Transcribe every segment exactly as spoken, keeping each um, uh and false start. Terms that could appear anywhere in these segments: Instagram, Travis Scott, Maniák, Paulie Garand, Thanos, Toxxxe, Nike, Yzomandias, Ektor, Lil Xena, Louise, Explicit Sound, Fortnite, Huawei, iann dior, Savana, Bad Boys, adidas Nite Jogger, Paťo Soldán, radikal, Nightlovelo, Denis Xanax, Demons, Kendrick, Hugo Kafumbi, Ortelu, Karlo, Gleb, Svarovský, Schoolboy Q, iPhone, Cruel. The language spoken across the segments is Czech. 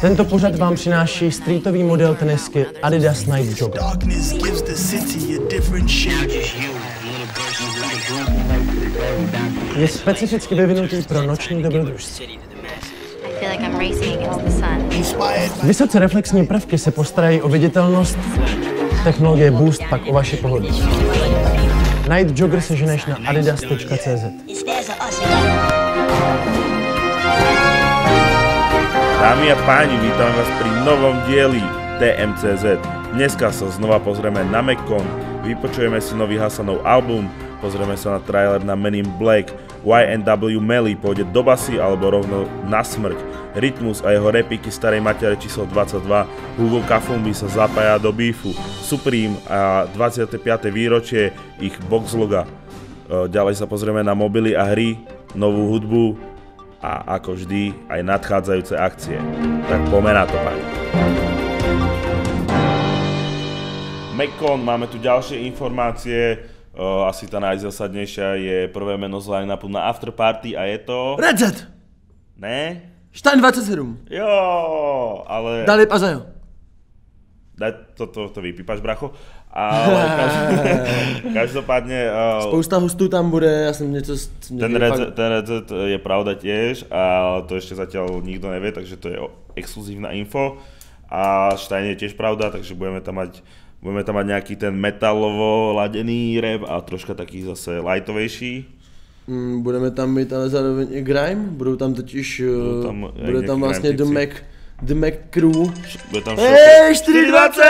Tento pořad vám přináší streetový model tenisky Adidas Nike Goga. Je specificky vyvinutý pro noční dobrodružství. Vysoce reflexní prvky se postarají o viditelnost, technologie Boost pak o vaše pohodlí. Najít jogger seženeš na adidas tečka cz. Dámy a páni, vítam vás pri novom dieli té em cé zet. Dneska sa znova pozrieme na Mag Con, vypočujeme si nový Hasanov album, pozrieme sa na trailer na Men in Black, Y N W Melly pôjde do basy alebo rovno na smrť, Rytmus a jeho repiky starej matere číslo dvadsaťdva, Hugo Kafumbi sa zapája do bífu, Supreme a dvadsiate piate výročie ich boxloga. Ďalej sa pozrieme na mobily a hry, novú hudbu a ako vždy aj nadchádzajúce akcie. Tak poďme na to, páni. Mag Con, máme tu ďalšie informácie, uh, asi tá najzásadnejšia je prvé meno z line-upu na afterparty a je to... Redzet! Ne? Stein dvadsaťsedem. Jo, ale... Dali pazajo. Daj, to, to, to vypípaš, bracho. Ale každopádne... Uh, Spousta hostů tam bude, já jsem něco... Ten recept, ten recept je pravda tiež, ale to ešte zatiaľ nikto nevie, takže to je exkluzívna info. A Stein je tiež pravda, takže budeme tam mať, budeme tam mať nejaký ten metalovo ladený rap a troška taký zase lightovejší. Mm, budeme tam mít ale zároveň i grime, budou tam totiž... Budou tam, uh, bude tam vlastně The Mac, The Mac Crew. Bude tam hey, štyridsaťdva!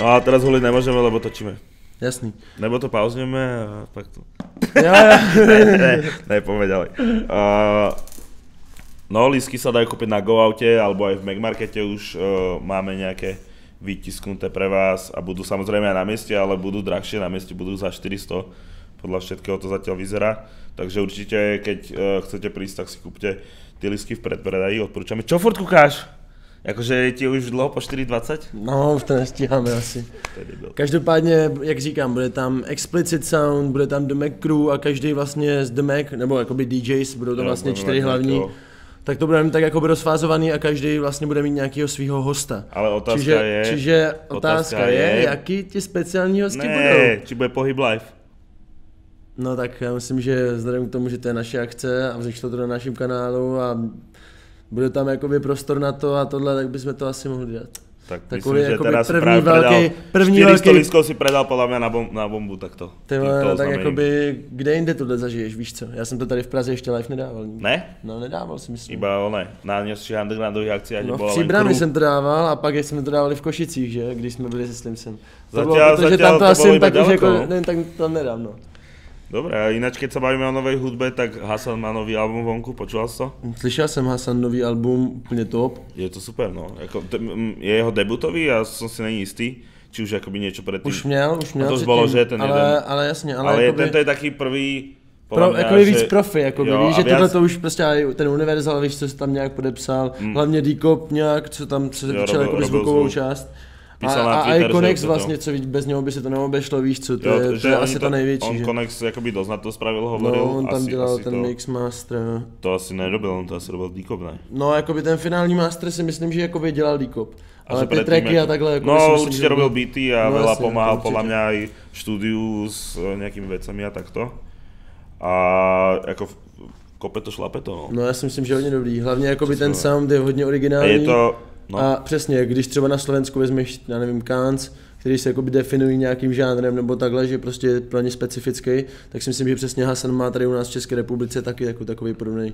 No a teraz huliť nemôžeme, lebo točíme. Jasný. Nebo to pauzneme a pak to... Jo, jo. ne, ne, ne, poďme ďalej. Uh, no, lístky sa dajú kúpiť na GoAute alebo aj v Magmarkete už uh, máme nejaké vytisknuté pre vás a budú samozrejme aj na mieste, ale budú drahšie na mieste, budú za štyristo. Podľa všetkého to zatiaľ vyzerá. Takže určite, keď uh, chcete prísť, tak si kúpte tie lístky v predpredaji, odporúčame. Čo furt kúkáš? Jakože ti už dlouho po štyri dvacet? No, už to nestíháme asi. Každopádně, jak říkám, bude tam Explicit Sound, bude tam The Mac Crew a každý vlastně z The Mac, nebo jakoby D Js, budou tam vlastně čtyři hlavní. Tak to budeme tak jakoby rozfázovaný a každý vlastně bude mít nějakého svého hosta. Ale otázka čiže, je... Čiže otázka, otázka je, je, jaký ti speciální hosti ne, budou. Či bude Pohyb Live. No tak já myslím, že vzhledem k tomu, že to je naše akce a vzešlo to na našem kanálu a bude tam jakoby prostor na to a tohle, tak bychom to asi mohli dělat. Tak takový, myslím, že teraz první velký, první velký... štyristo lístkov si predal podľa mňa na, bom, na bombu, tak to. Ty vole, tak jakoby, kde jinde tohle zažiješ, víš co? Já jsem to tady v Praze ještě live nedával. Ne? No nedával si myslím. Iba ne, na nějších undergroundových akciách. No v Příbrami jsem to dával a pak jsme to dávali v Košicích, že? Když jsme byli se Slimsem. Zatiaľ, zatiaľ tam to, to asi tak už jako, nevím, tak tam nedám, no. Dobre, a ináč keď sa bavíme o novej hudbe, tak Hasan má nový album vonku, počúval si to? Slyšel som Hasan nový album, úplne top. Je to super, no. Jako, je jeho debutový, ja som si není istý, či už akoby niečo predtým. Už měl, už měl. A to už bolo, že je ten ale, jeden. Ale jasne, ale... Ale jakoby... tento je taký prvý... Pro, jako je víc profi, jako jo, víš, že tohle to už prostě ten univerzál, víš, co se tam nějak podepsal, mm. hlavně D-cop nějak, co tam se točil jakoby zvukovou zvuk. Část. A, a, a i Konex vlastně, co vidí, bez něho by se to neobešlo, víš co, to jo, je, to je asi to, ta největší. On že? Konex jakoby dost na to spravil, hovoril. No, on tam asi, dělal asi ten to, mixmaster. To asi nedobil, on to asi dobil D-cop, ne? No, jakoby ten finální master si myslím, že jakoby dělal D-cop. Ale ty tracky a takhle... Jako no, myslím, určitě robil beaty a no, veľa pomáhal, podľa mňa aj v štúdiu s nějakými vecami a takto. A jako... kope to šlape to, no. No, já si myslím, že hodně dobrý. Hlavně jakoby ten sound je hodně originální. No. A přesně, když třeba na Slovensku vezmeš, já nevím, Kans, který se jakoby definují nějakým žánrem nebo takhle, že prostě je pro ně specifický, tak si myslím, že přesně Hasan má tady u nás v České republice taky jako takový podobný.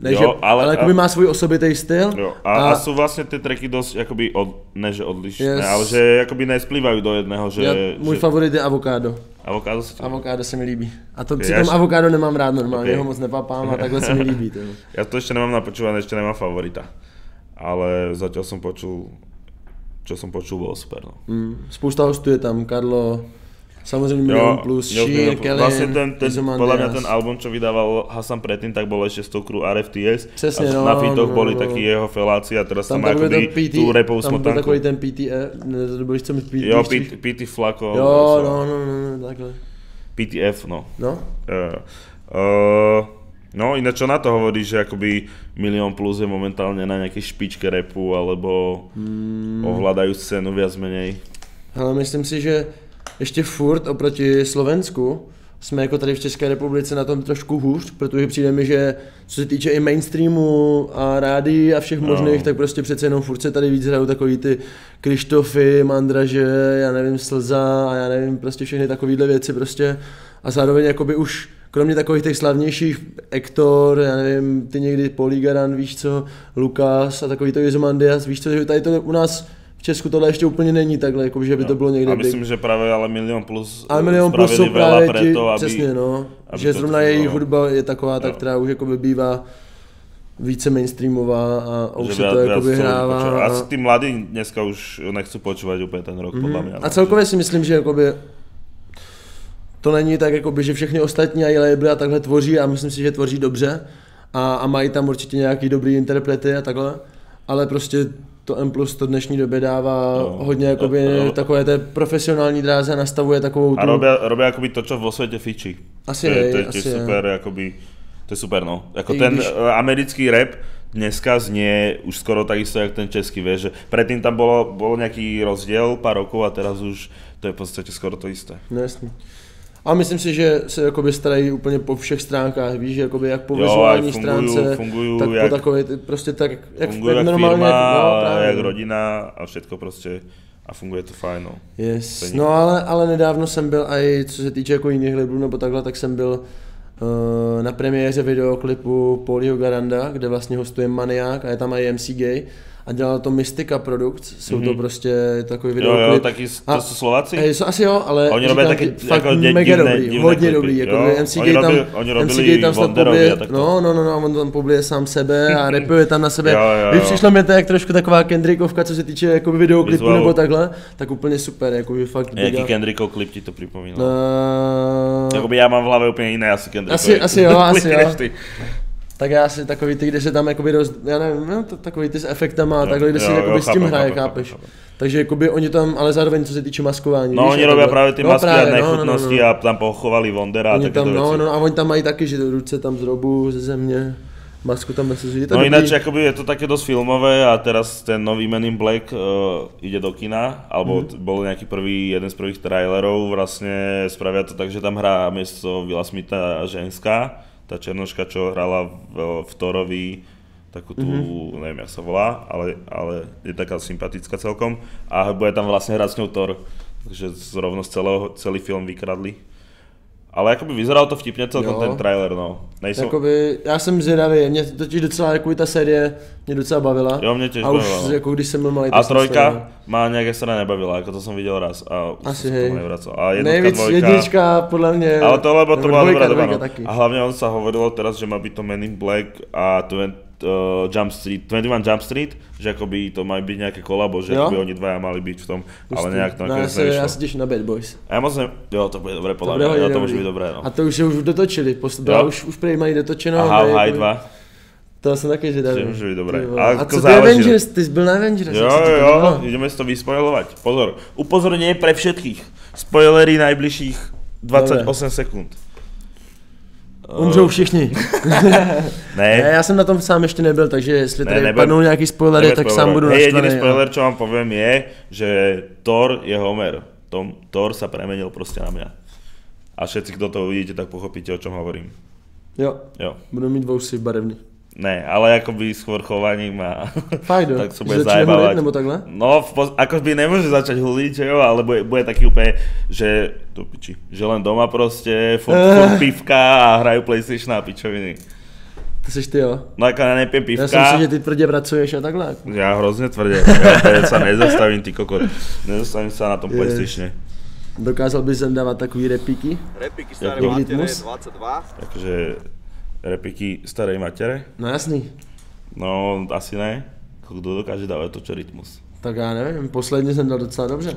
Ne, jo, že, ale, ale jakoby a, má svůj osobitý styl. Jo, a, a, a jsou vlastně ty tracky dost jakoby od, ne že odlišné, yes. ale že jakoby nesplývají do jedného. Že, já, můj že... favorit je Avokádo. Avokádo se, Avokádo se mi líbí. A to, přitom ještě... Avokádo nemám rád normálně, okay. Ho moc nepapám a takhle se mi líbí. Toho. Já to ještě nemám napočúvané, ještě nemám favorita. Ale zatiaľ som počul, čo som počul, bolo super. No. Mm, spousta hostů je tam, Karlo, samozrejme Milion Plus, Sheer, Kellen, vlastne ten, ten, podľa mňa ten album, čo vydával Hasan predtým, tak bol ešte s tou crew R F T S. Přesne, no, na featoch no, boli no, takí jeho feláci a teraz tam, tam má akoby tú rapovú smotanku. Tam bol takový ten P T F, to boli chcem P T F. Jo, P T Flako. Jo, no, no, no, takhle. P T F, no. No? Uh, Uh, no iné čo na to hovoríš, že akoby Milión Plus je momentálne na nejakej špičke rapu, alebo hmm. ovládajú scénu viac menej? Hele, myslím si, že ještě furt oproti Slovensku jsme jako tady v České republice na tom trošku hůř, protože přijde mi, že co se týče i mainstreamu a rádií a všech možných, no. tak prostě přece jenom furt se tady víc hrajou takový ty Krištofy, Mandraže, já nevím, Slza a já nevím, prostě všechny takovýhle věci prostě. A zároveň jakoby už kromě takových těch slavnějších, Ektor, já nevím, ty někdy Paulie Garand, víš co, Lukáš a takový to Yzomandias, víš co, že tady to u nás v Česku tohle ještě úplně není takhle, jako že by no. to bylo někde. A myslím, big. že právě ale Milion Plus a Milion Plus jsou právě ti, to, aby, přesně no, aby že zrovna její hudba je taková, no. tak, která už jakoby bývá více mainstreamová a už se to jakoby hrává. Asi ty mladí dneska už nechci počúvať úplně ten rok, mm-hmm. podle mě. A celkově si myslím, že jakoby to není tak, jakoby, že všechny ostatní a labely a takhle tvoří a myslím si, že tvoří dobře a, a mají tam určitě nějaký dobrý interprety a takhle, ale prostě to M plus to dnešní době dává no, hodně jakoby no, takové té profesionální dráze, nastavuje takovou tu... A robí, robí jakoby to, co vo světě fičí. Asi to je, je, to je asi super, je. Jakoby, to je super, no. Jako I ten když... americký rap dneska znie už skoro takisto, jak ten český, vieš, že predtým tam bolo, bolo nějaký rozdiel pár rokov a teraz už to je v podstatě skoro to isté. No jasný. A myslím si, že se jakoby starají úplně po všech stránkách, víš, jakoby jak po vizuální stránce, fungujú, tak jak, po takové, prostě tak, jak, fungujú, jak normálně, jak, firma, no, jak rodina a všetko prostě a funguje to fajn, no. Yes. No ale, ale nedávno jsem byl i co se týče jako jiných labelů nebo takhle, tak jsem byl uh, na premiéře videoklipu Paulieho Garanda, kde vlastně hostuje Maniák a je tam i em cé Gay. A dělala to Mystika Products, jsou mm-hmm. to prostě takový videoklip. Jo, jo, taky to a, jsou Slováci? A jsou asi jo, ale oni říkám taky, ty, fakt jako mega divné, dobrý, divné hodně dobrý. Jako em cé Gay tam, tam snad pobije, no, no, no, no, on tam pobije sám sebe a rapuje tam na sebe. Vy přišlo mi to jak trošku taková Kendrickovka, co se týče jako videoklipu Vizvalu. Nebo takhle, tak úplně super, jakoby fakt. A jaký Kendrickov klip ti to připomíná? Uh... Jakoby já mám v hlavě úplně jiné asi Kendrickovy. Asi jo, asi jo. Tak já si takový ty, kde se tam jakoby roz... já nevím, no, takový ty s efektama a takhle, kde si jo, jakoby jo, s tím chápem, hraje, chápem, chápeš. Chápem. Takže jakoby oni tam, ale zároveň co se týče maskování. No víš, oni robí právě ty no, masky právě, a nechutnosti no, no, no. a tam pochovali Wondera oni a tam, no, no, a oni tam mají taky, že ruce tam z robu, ze země, masku tam nechci zvídět. No jinak jakoby je to také dost filmové a teraz ten nový Men in Black uh, ide do kina, alebo mm-hmm. bol nějaký prvý, jeden z prvých trailerů, vlastně spraví to tak, že tam hrá město Vila Smitha ženská. Ta černoška, čo hrála v, v Thorovi, takú tú, mm-hmm. neviem jak sa volá, ale, ale je taká sympatická celkom. A bude tam vlastne hrať s ňou Thor, takže zrovna celého, celý film vykradli. Ale jakoby vyzeral to vtipně celkom jo. ten trailer, no. Nejsou... Jakoby, já jsem zvědavý, mě totiž docela jakoby ta série mě docela bavila. Jo, mě těž a bavila. A už jako když jsem byl malý, a trojka sledil. Má nějaké se nebavila, jako to jsem viděl raz a asi jsem hej. To a jednotka, nejvíc dvojka, jednička podle mě. Ale tohle to byla dobrá doba, no. A hlavně on se hovorilo teraz, že má být to Men in Black a dvacet, uh, Jump Street, dvacet jedna Jump Street, že jakoby to mají být nějaké kolabo, že jakoby oni dva mali být v tom, Pustý. Ale nějak to nakonec nevyšlo. Já se těším na Bad Boys. A já moc ne... Jo, to bude dobré podle mě, to může být dobré, no. A to už se už dotočili, Posl... už, už prý mají dotočeno. A How High dva? To jsem taky zvědavý. Může být dobré. A co ty Avengers, ty jsi byl na Avengers. Jo, jo, jo, jdeme si to vyspoilovat. Pozor, upozornění pro všetkých. Spoilery nejbližších dvacet osm sekund. Umřou všichni. ne. ne, já jsem na tom sám ještě nebyl, takže jestli tady ne, padnou nějaký spoilery, nebyl, tak spoiler. Sám budu naštvaný. Jediný ale... spoiler, čo vám povím, je, že Thor je Homer. Tom, Thor se premenil prostě na mě. A všetci, kdo to uvidíte, tak pochopíte, o čem hovorím. Jo, jo. Budu mít vousy barevný. Ne, ale jakoby s chorchovaním a Fajdo, tak se bude zajebávať. Nebo takhle? No, poz... akoby nemůže začať huliť, že jo, ale bude, bude taký úplně, že to piči, že len doma prostě, furt, furt pivka a hrajú PlayStation a pičoviny. To jsi ty jo? No jako já nepím pivka. Já jsem si, že ty tvrdě pracuješ a takhle. Já hrozně tvrdě, já se nezastavím, ty kokot, nezastavím se na tom PlayStatione. Dokázal bys sem dávat takový repíky? Repíky staré matere dvacet dva. Takže... Repiky starej matere? No jasný. No asi ne. Kdo dokáže dávat to, čo Rytmus? Tak já nevím, posledně jsem dal docela dobře.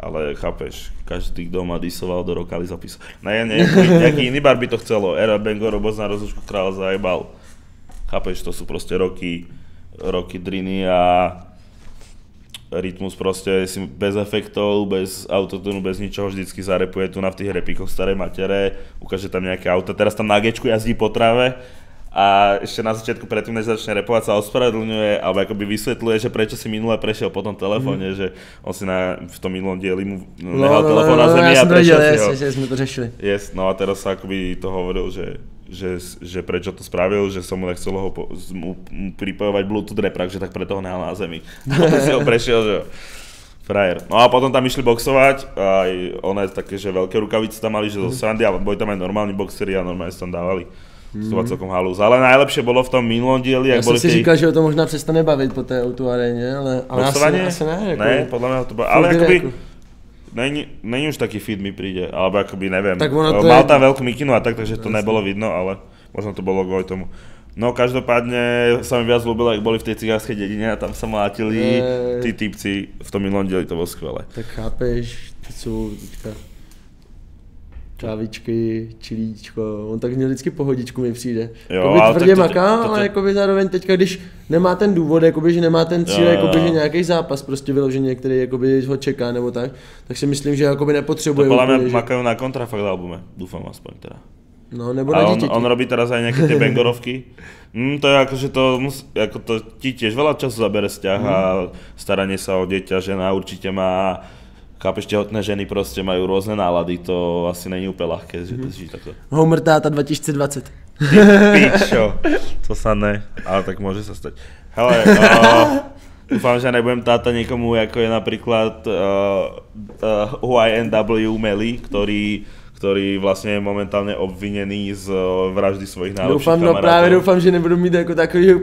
Ale chápeš, každý, kdo má disoval do rokali zapísal. Ne, ne, nějaký jiný bar by to chcelo. Era Bengo Roboz na rozlučku král zajebal. Chápeš, to jsou prostě roky, roky driny a Rytmus proste si bez efektov, bez autotonu, bez ničoho vždycky zarepuje tu na v tých repíkoch starej matere, ukáže tam nejaké auta, teraz tam na gečku jazdí po trave a ešte na začiatku predtým, než začne repovať, sa ospravedlňuje alebo akoby vysvetľuje, že prečo si minule prešiel po tom telefóne, mm. že on si na, v tom minulom dieli mu nehal no, telefón no, na zemi no, no, ja a prešiel si ho. Ja sme to riešili. Yes, no a teraz sa akoby to hovoril, že Že, že prečo to spravil, že som mu nechcel ho po, mu, mu pripojovať Bluetooth reprak, že tak preto ho nehal na zemi. Potom si ho prešiel, že frajer. No a potom tam išli boxovať a ona je také, že veľké rukavice tam mali, že zo srandy a boli tam aj normálni boxeri a normálne si tam dávali. Mm. To celkom halúz, ale najlepšie bolo v tom minulom dieli, jak ja boli som si tej... říkal, že o to možná přestane bavit po té autoaréně, ale... ale boxovanie? Asi, asi ne, jako... ne, podľa mňa to bolo, ale akoby... Není, není už taký feed mi príde, alebo akoby neviem, mal tam je... veľkú mikinu a tak, takže to nebolo vidno, ale možno to bolo kvôli tomu. No každopádne sa mi viac ľúbilo, ak boli v tej cigánskej dedine a tam sa mlátili, eee. tí typci v tom minulom dieli, to bolo skvelé. Tak chápeš, to sú teďka čávičky, čilíčko, on tak měl vždycky pohodičku mi přijde. Jo, ale tvrdě maká, ale jakoby zároveň teďka, když nemá ten důvod, jakoby, že nemá ten cíl, jo, jakoby, jo. že nějaký zápas prostě vyloženě, který jakoby, ho čeká nebo tak, tak si myslím, že jakoby nepotřebuje. To podle mě makají na kontrafakt albume, doufám aspoň teda. No, nebo na on, on robí teraz aj nejaké tie bangorovky. Mm, to je akože to, ako to ti tiež veľa času zabere vzťah mm. a staranie sa o dieťa, žena určite má. Chápeš, těhotné ženy prostě mají různé nálady, to asi není úplně lehké, že to žije takto. Homer táta dva tisíce dvacet. Ty pičo, to sa ne, ale tak může se stať. Hele, uh, doufám, že nebudem táta někomu, jako je například uh, uh, Y N W Melly, který ktorý vlastne je momentálne obvinený z vraždy svojich najlepších doufám, kamarátov. No práve doufám, že nebudú mít jako takovýho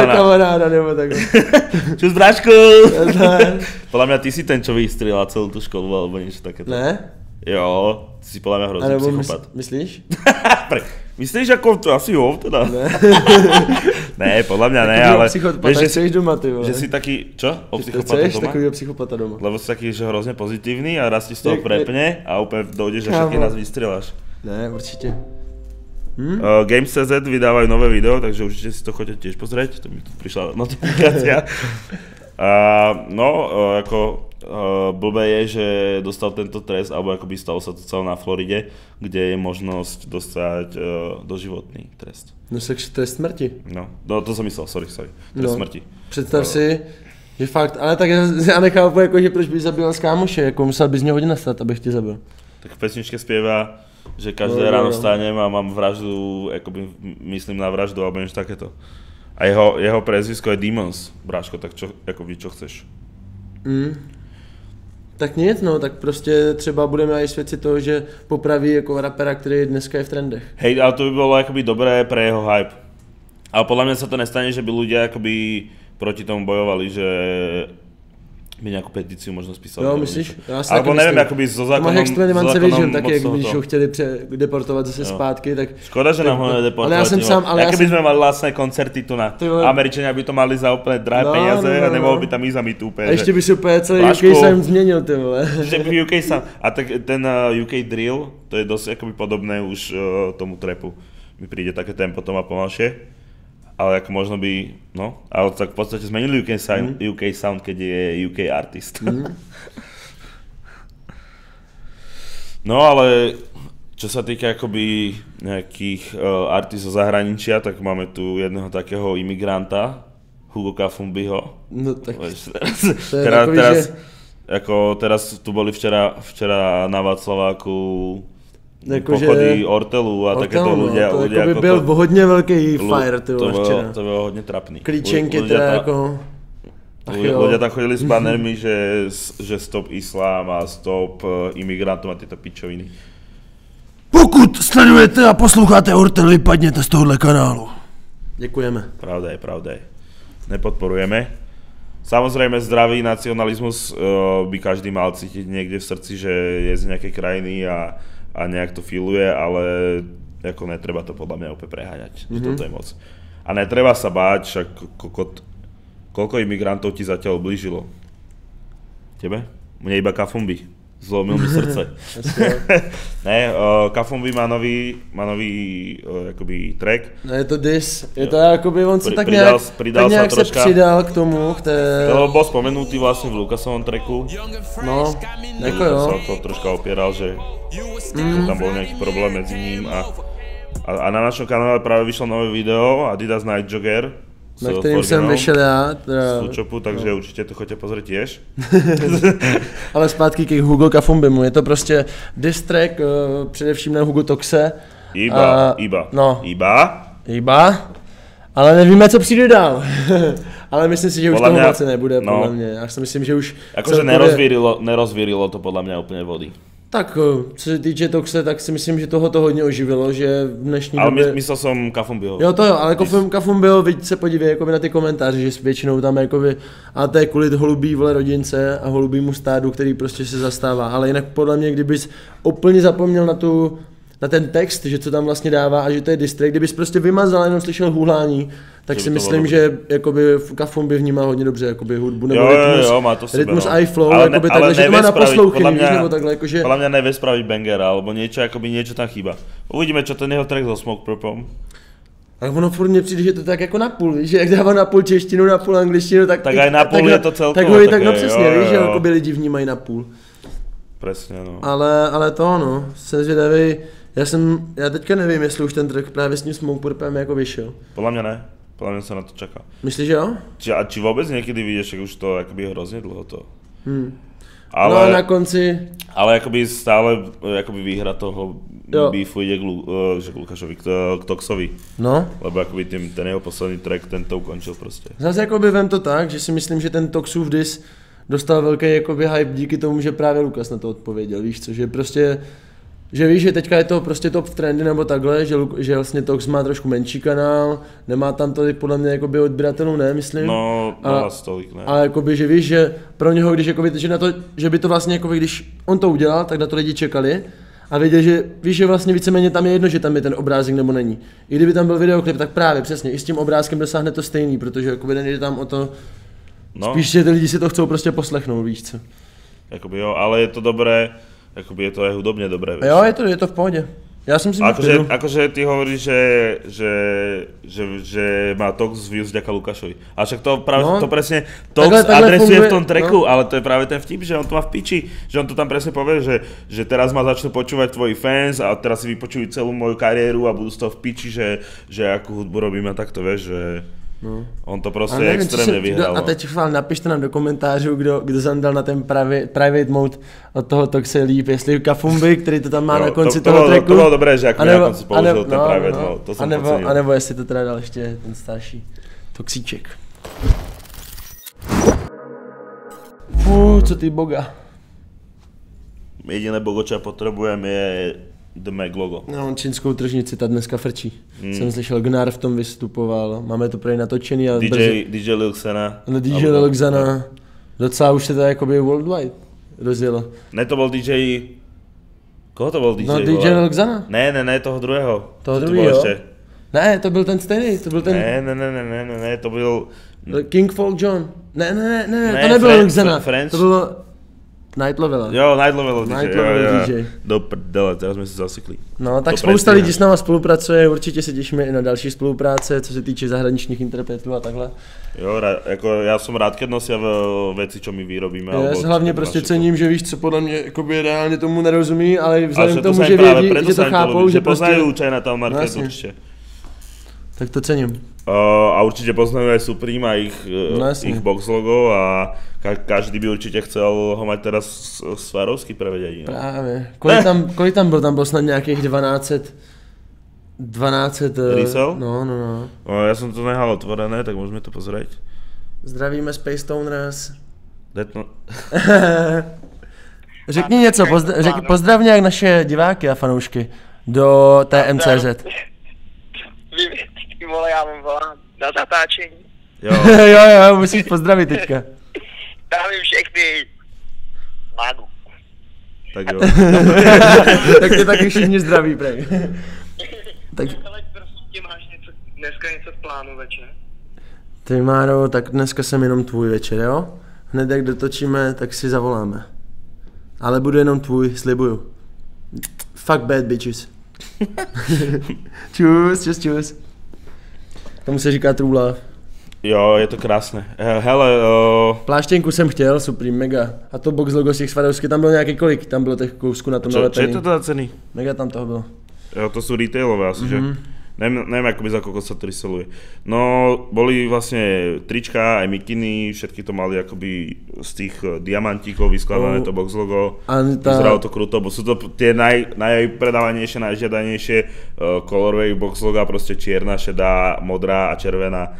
kamaráda nebo takové. Čus brášku! Podľa mňa ty si ten, čo vystrieľa celú tú školu alebo niečo takéto. Ne? Jo, ty si podľa mňa hrozný psychopat. Myslíš? Myslíš ako to? Asi jo, teda. Ne. Ne, podľa mňa ne, ale... Vieš, že chceš doma, ty vole. Že si taký... Čo? O psychopata doma? Chceš takovýho psychopata doma. Lebo si taký, že hrozne pozitívny a raz ti z toho prepne a úplne dojdeš, že všetky nás vystrieľaš. Ne, určite. Hm? Uh, Games.cz vydávajú nové video, takže určite si to chodíte tiež pozrieť. To mi tu prišla notifikácia. Uh, no, uh, ako... Uh, blbé je, že dostal tento trest, alebo akoby stalo sa to celé na Floride, kde je možnosť dostať uh, doživotný trest. No takže trest smrti. No, no to som myslel, sorry, sorry, trest no. smrti. Představ no. si, že fakt, ale tak já nechápu, jako, že proč by zabil z kámoše, jako musel bys z něho hodně nastat, abych tě zabil. Tak v pesničke spieva, že každé no, ráno no, vstanem a mám vraždu, akoby myslím na vraždu, alebo niečo takéto. A jeho, jeho prezvisko je Demons, bráško, tak čo, akoby, čo chceš? Mm. Tak nic, no, tak prostě třeba budeme aj svědci toho, že popraví jako rapera, který dneska je v trendech. Hej, ale to by bylo jakoby dobré pro jeho hype. Ale podle mě se to nestane, že by lidé jakoby proti tomu bojovali, že by nějakou petici možná spísali. Jo, myslíš? Alebo nevím, jakoby so zákonom... Máš experimence věžil taky, jak když ho chtěli deportovat zase jo. zpátky, tak... Škoda, že tak, nám ho nedeportovali. Ale já jsem sám, ale já jsem... jsme mali vlastné koncerty tu na... Američania by to mali za úplně drahé no, peníze no, no, a nemohol no. by tam jít za mít úplně. A ještě by si úplně celý Vlášku, U K sám změnil, ty vole. Že by U K sám... A tak ten U K drill, to je dost jakoby podobné už uh, tomu trapu. Mi přijde také tempo, to má pomalšie. Ale ako možno by, no, ale tak v podstate zmenili U K sound, mm. U K sound keď je U K artist. Mm. No ale čo sa týka akoby nejakých uh, artistov zahraničia, tak máme tu jedného takého imigranta, Hugo Kafumbiho. No tak Lež, teraz, to je teraz, takový, teraz, že... ako, teraz tu boli včera, včera na Václaváku, Jako pochody že... Ortelu a takéto no, ľudia. To ľudia, jako by byl to... hodně velký fire, ty vole, včera. To bylo hodně trapný. Klíčenky teda ta... jako... Ľudia tam chodili s banermi, že, že stop islám a stop imigrantům a tyto pičoviny. Pokud sledujete a posloucháte Ortelu, vypadněte z tohohle kanálu. Děkujeme. Pravda je, pravda je. Nepodporujeme. Samozrejme, zdravý nacionalizmus by každý mal cítiť niekde v srdci, že je z nejakej krajiny a a nejak to filuje, ale ako netreba to podľa mňa opäť preháňať, mm-hmm. že toto je moc. A netreba sa báť, však kokot, koľko imigrantov ti zatiaľ blížilo? Tebe? Mne iba Kafumbi. Zlomil mi srdce. Ne, uh, Kafumbi má nový, má nový uh, jakoby track. No je to diss, je to jakoby, on se Pri, tak přidal, nějak, přidal tak nějak se troška, přidal k tomu, k té... To byl spomenutý vlastně v Lukasovom tracku. No, jako jo. Se to troška opíral, že, mm. že tam byl nějaký problém mezi ním a, a, a na našem kanále právě vyšlo nové video Adidas Night Jogger. Na kterým jsem vyšel já, teda... Z Lučopu, takže no. Určitě to choďte pozrieť tiež. Ale zpátky k Hugo Kafumbimu, je to prostě diss track, uh, především na Hugo Toxxxe. Iba, a... iba, no. iba. Iba, ale nevíme, co přijde dál. Ale myslím si, že podľa už toho mňa... moc nebude, no. Podle mě. Já si myslím, že už... Akože nerozvírilo, nerozvírilo to podle mě úplně vody. Tak, co se týče Toxxxe, tak si myslím, že toho to hodně oživilo, že v dnešní ale době... Ale myslel jsem Kafumbiho. Jo to jo, ale Kafumbiho, vidíte se podívej jakoby na ty komentáře, že většinou tam jakoby... A to je kvůli holubí vole rodince a holubímu stádu, který prostě se zastává. Ale jinak podle mě, kdybys úplně zapomněl na tu... Na ten text, že co tam vlastně dává a že to je distrack, kdybys prostě vymazal, jenom slyšel hůlání, tak si myslím, že jakoby Kafumbi vnímá hodně dobře jakoby hudbu nebo jo, Rytmus, jo, jo, má to sebe, Rytmus no. I flow, ale jakoby ne, takhle, že to má na poslouchání, nebo takhle jakože... Podle mě neví spravit bangera, alebo niečo, jakoby niečo tam chýba. Uvidíme, čo ten jeho track so Smoke Propom. A ono furt mně přijde, že to tak jako napůl, víš, že jak dává napůl češtinu, napůl angličtinu, tak... Tak i napůl je to celkovo také, jo, jo. Tak no přesně, víš, že jakoby lidi vnímají napůl. Presně, no. Ale, ale to no, jsem zvědavý. Já jsem, já teďka nevím, jestli už ten track právě s tím Smoke Purpem jako vyšel. Podle mě ne, podle mě se na to čeká. Myslíš, že jo? Či, a či vůbec někdy vidíš, jak už to jakoby hrozně dlouho to. Hmm. Ale, no a na konci... Ale jakoby stále jakoby výhra toho beefu jde k, Lu, k Lukášovi, k Toxovi. No. Lebo jakoby tím, ten jeho poslední track, ten to ukončil prostě. Zase jakoby vem to tak, že si myslím, že ten Toxův diss dostal velký jakoby hype díky tomu, že právě Lukáš na to odpověděl, víš co, že prostě... Že víš, že teďka je to prostě top v trendy nebo takhle, že, že vlastně Tox má trošku menší kanál, nemá tam tolik podle mě jakoby odběratelů, ne, myslím. No, no tolik ne. A jakoby, že víš, že pro něho, když jakoby, že, na to, že by to vlastně jakoby, když on to udělal, tak na to lidi čekali. A věděl, že víš, že vlastně víceméně tam je jedno, že tam je ten obrázek nebo není. I kdyby tam byl videoklip, tak právě přesně, i s tím obrázkem dosáhne to stejný, protože jakoby nejde tam o to, no. Spíš, že ty lidi si to chcou prostě poslechnout, víš co. Jakoby jo, ale je to dobré. Jakoby je to aj hudobne dobré, vieš. Jo, je to, je to v pohode. Ja som si myslel. Akože, akože ty hovoríš, že, že, že, že má Tox views vďaka Lukášovi. A však to práve no, to presne Tox takhle, takhle adresuje funguje, v tom tracku, no. Ale to je práve ten vtip, že on to má v piči. Že on to tam presne povie, že, že teraz ma začnú počúvať tvoji fans a teraz si vypočujú celú moju kariéru a budú z toho v piči, že, že akú hudbu robím a takto, vieš, že... No. On to prostě nevím, extrémně vyhrál. A teď chvál, napište nám do komentářů, kdo, kdo zandal na ten pravi, private mode od toho Toxxxe líp, jestli Kafumbi, který to tam má no, na konci to, to toho tracku. To bylo dobré, že jako na konci použil anebo, ten no, private no, mode, to jsem anebo, pocenil. A nebo jestli to teda dal ještě ten starší Toxíček. Fú, co ty Boga. Jediné Bogo, čo potřebujeme je The Mag logo. No, čínskou tržnici ta dneska frčí. Mm. Jsem slyšel, Gnár v tom vystupoval, máme to prej natočený. A D J Lil Xena. D J Lil Xena. Docela už se to jakoby worldwide rozjelo. Ne, to byl D J... Koho to byl D J? No, D J Lil Xena. Ne, ne, ne, toho druhého. Toho druhého? Ne, to byl ten stejný, to byl ten... Ne, ne, ne, ne, ne, ne, to byl... King Folk John. Ne, ne, ne, ne, to nebyl Lil Xena. To bylo... Nightlovelo. Jo, Nightlovelo D J. Nightlovelo D J. Do prdele, teraz jsme se zasekli. No, tak spousta lidí s náma spolupracuje, určitě se těšíme i na další spolupráce, co se týče zahraničních interpretů a takhle. Jo, jako já jsem rád, keď nosím věci, co my vyrobíme. Já si hlavně prostě cením, že víš, co podle mě jakoby reálně tomu nerozumí, ale vzhledem k tomu, že vědí, že to chápou, že poznají účaj na tom marketu určitě. Tak to cením. A určitě poznajú aj Supreme a ich, no, ich box logo a ka každý by určitě chcel ho mať teraz Svarovský prevedení. No? Právě. Kolik eh. tam, kolik tam byl? Tam byl snad nějakých dvanáct set Rysel? No, no, no. No, já jsem to nehal otvorené, tak můžeme to pozrieť. Zdravíme Space Toners. No... Řekni něco, pozdra řek pozdrav nějak naše diváky a fanoušky do T M C Z. Vole, já mám volám na zatáčení. Jo. jo, jo, musíš pozdravit teďka. Zdravím všechny. Mágu. Tak jo. Tak tě taky všichni zdraví, prej. Tak... Prosím tě, máš něco, dneska něco v plánu večer? Ty Máro, tak dneska jsem jenom tvůj večer, jo? Hned jak dotočíme, tak si zavoláme. Ale budu jenom tvůj, slibuju. Fuck bad bitches. Čus, čus, čus. Tomu se říká true love. Jo, je to krásné. Hele, uh... pláštěnku jsem chtěl, Supreme, mega. A to box logo z těch Svadovsky, tam bylo nějaký kolik, tam bylo těch kousků na tom nalepení. Co, co je to teda cený? Mega tam toho bylo. Jo, to sú retailové asi, mm-hmm. že? Neviem, neviem akoby za koľko sa to risoluje. No, boli vlastne trička, aj mikiny, všetky to mali akoby z tých diamantíkov vyskladané to box logo. Vyzeralo to kruto, bo sú to tie naj, najpredávanejšie, najžiadanejšie uh, colorway box loga, proste čierna, šedá, modrá a červená.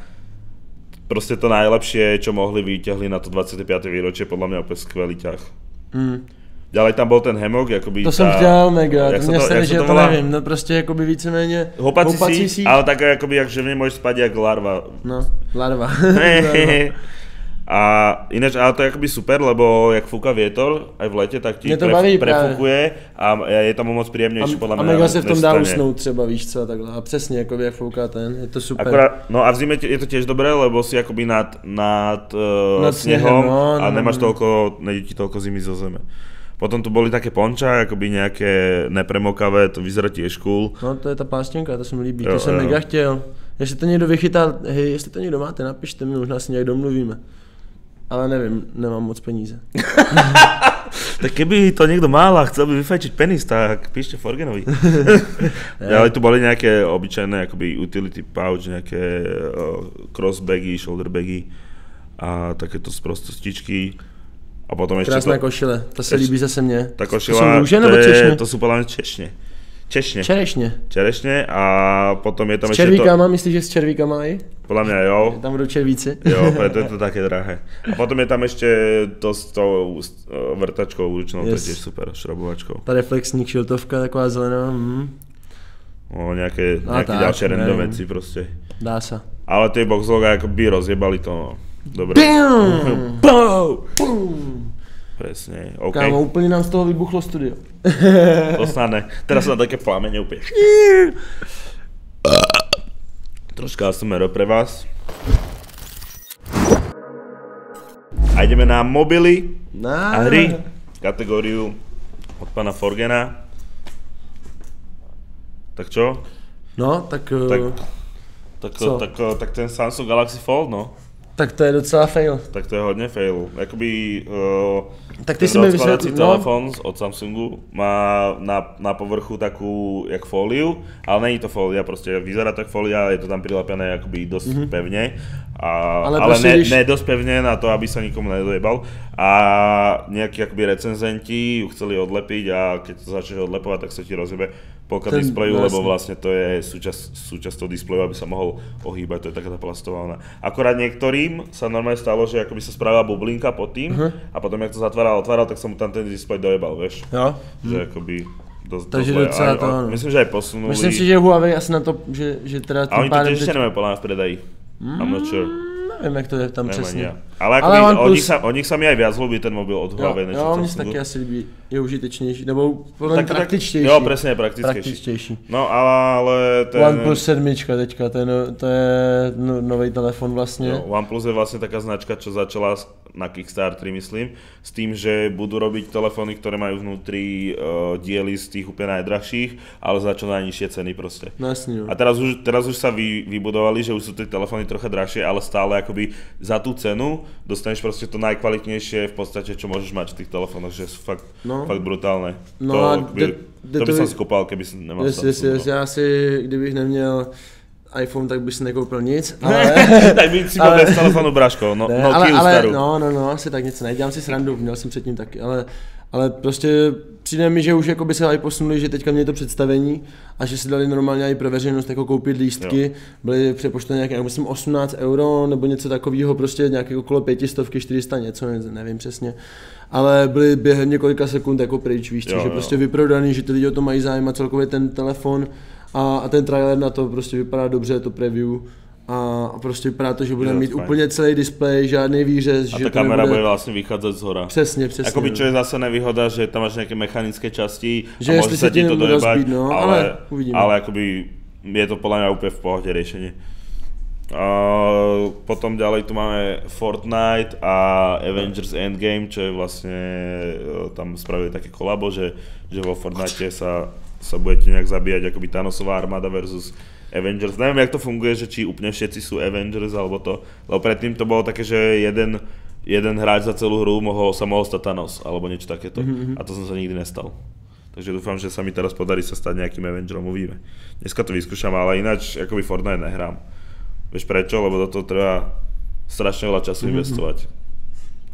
Proste to najlepšie, čo mohli, vyťahli na to dvadsiate piate výročie, podľa mňa opäť skvelý ťah. Mm. Ďalej tam bol ten hemok, jakoby to tá, som chtěl mega, to mňa stane, že to, to nevím, no prostě jakoby víceméně hopací, hopací sík, ale tak jakoby, jak, že v nej môžeš spať jak larva. No, larva. A ináč, ale to je jakoby super, lebo jak fúka vietor, aj v lete, tak ti pref, prefúkuje a je tam moc príjemnejší, podľa mňa. A mega se v tom dá usnout třeba, víš co, takhle, a přesně, jakoby jak fúka ten, je to super. Akurát, no a v zime je to tiež dobré, lebo si jakoby nad, nad, uh, nad snehom no, a nemáš toľko, nejde ti toľko zimy zo zeme. Potom tu boli také ponča, akoby nejaké nepremokavé, to vyzerá tiež cool. No to je ta pláštěnka, to se mi líbí, jo, to jsem jo. mega chtěl. Jestli to někdo vychytá, hej, jestli to někdo máte, napište mi, možná si nějak domluvíme. Ale nevím, nemám moc peníze. Tak keby to někdo mal a chcel by vyfajčiť penis, tak píšte Forgenovi. Ale tu boli nejaké obyčajné akoby utility pouch, nejaké crossbagy, shoulderbagy a takéto sprostostičky. A potom ešte krásná to, košile, to sa líbí zase mne. Ta košila, to, to, je, to sú podľa mňa češne. Češne. Čerešne. Čerešne a potom je tam s ešte to... S červíkama, myslíš, že s červíkama aj? Podľa mňa jo. Tam budú červíci. Jo, preto je to také drahé. A potom je tam ešte to s tou vrtačkou ručnou, yes. To je tiež super, šrobovačkou. Ta reflexní kšiltovka, taková zelená. Mm. O, nejaké, nejaké ďalšie random veci proste. Dá sa. Ale tie box loga akoby rozjebali to, no. Dobre. Bum! Bum! Presne, OK. Kámo, úplne nám z toho vybuchlo studio. To snadne. Teraz sú na také plamene úplne. Troška asumero pre vás. A ideme na mobily a hry. Kategóriu od pana Forgena. Tak čo? No, tak... Tak, tak, tak, tak ten Samsung Galaxy Fold, no. Tak to je docela fail. Tak to je hodně fail. Jakoby uh, tak ty si mi vysvětl... No. Telefon od Samsungu má na, na povrchu takú jak fóliu, ale není to fólia, prostě vyzerá tak fólia, je to tam prilepené jakoby dost mm-hmm. pevně. A, ale ale ne, když... ne dost pevně na to, aby se nikomu nedojebal. A nějaký jakoby recenzenti ju chceli odlepiť a keď to začneš odlepovať, tak se ti rozjebe polka ten, displeju, no, lebo vlastne to je súčasť, súčasť toho displeju, aby sa mohol ohýbať, to je taká tá plastová ona. Akorát niektorým sa normálne stalo, že akoby sa spravila bublinka pod tým uh-huh. a potom jak to zatváral a otváral, tak sa mu tam ten displej dojebal, vieš. Jo. Že hm. akoby dosť dobre. No. Myslím, že aj posunuli. Myslím si, že Huawei asi na to, že, že teda tým pádem... A oni to tiež ešte nemajú podľa mňa v predaji. Mm. I'm not sure. Neviem, jak to je tam přesně. Ale, ale o, plus... nich sa, o nich sa mi aj viac ľúbi ten mobil od Huawei. Jo, jo mne sa také asi ľúbi, je užitečnejší, nebo podľa mňa praktičtejší. Jo, presne, praktickejší. praktičtejší. No ale ten... OnePlus sedm teďka, to je, no, to je no, nový telefon vlastne. Jo, OnePlus je vlastne taká značka, čo začala na Kickstarteri, myslím, s tým, že budú robiť telefóny, ktoré majú vnútri uh, diely z tých úplne najdrahších, ale za čo najnižšie ceny proste. No jasne, jo. A teraz už, teraz už sa vy, vybudovali, že už sú tie telefóny trocha drahšie, ale stále akoby za tú cenu dostaneš proste to najkvalitnejšie v podstate, čo môžeš mať v tých telefónoch, že sú fakt, no. fakt brutálne. No to, by, de, de to by, by som si kúpal, keby som nemal yes, yes, yes, ja si, kdybych nemiel iPhone, tak by si nekoupil nic, ale... Tak by si byl bez telefonu bráškou, no, no ale, ale, no, no, no, asi tak nic ne, dělám si srandu, měl jsem předtím taky, ale, ale prostě přijde mi, že už jako by se aj posunuli, že teďka měli to představení a že si dali normálně i pro veřejnost jako koupit lístky, jo. Byly přepočtené nějaké, myslím osmnáct euro nebo něco takového, prostě nějaké okolo pětistovky, čtyři sta něco, nevím přesně, ale byly během několika sekund jako pryč, víš, jo, že jo. Prostě vyprodaný, že ty lidi o to mají zájem a celkově ten telefon a, a ten trailer na to prostě vypadá dobře, to preview a, a prostě vypadá to, že bude mít fajn. Úplně celý displej, žádný výřez. A že ta kamera nebude... bude vlastně vycházet z hora. Přesně, přesně. Jakoby čo je zase nevýhoda, že tam máš nějaké mechanické časti že a může se ti to dojebať, no, ale, ale, ale jakoby je to podle mě úplně v pohodě řešení. Uh, potom ďalej tu máme Fortnite a Avengers Endgame, čo je vlastne, uh, tam spravili také kolabo, že, že vo Fortnite sa, sa budete nejak zabíjať akoby Thanosová armáda versus Avengers. Neviem, jak to funguje, že či úplne všetci sú Avengers alebo to, lebo predtým to bolo také, že jeden, jeden hráč za celú hru mohol, sa mohol stať Thanos alebo niečo takéto mm-hmm. a to som sa nikdy nestal. Takže dúfam, že sa mi teraz podarí sa stať nejakým Avengerom, uvidíme. Dneska to vyskúšam, ale ináč akoby Fortnite nehrám. Vieš prečo? Lebo do toho treba strašne veľa času mm-hmm. investovať,